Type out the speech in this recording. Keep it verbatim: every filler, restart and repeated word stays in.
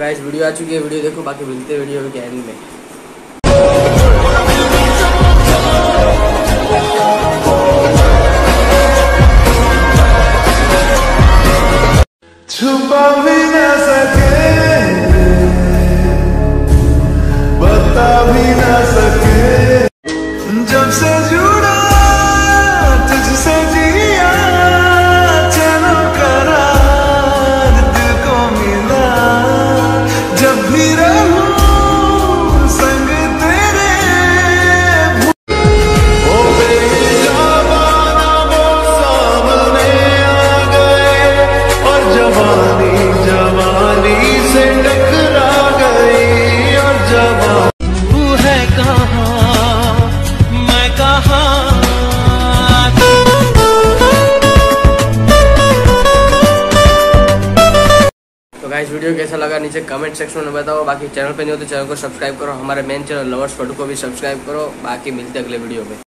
Guys video आ चुकी है, video देखो, बाकी मिलते हैं वीडियो के एंड में। गाइस वीडियो कैसा लगा नीचे कमेंट सेक्शन में बताओ। बाकी चैनल पे नहीं हो तो चैनल को सब्सक्राइब करो, हमारे मेन चैनल लवर्स फोटो को भी सब्सक्राइब करो। बाकी मिलते हैं अगले वीडियो में।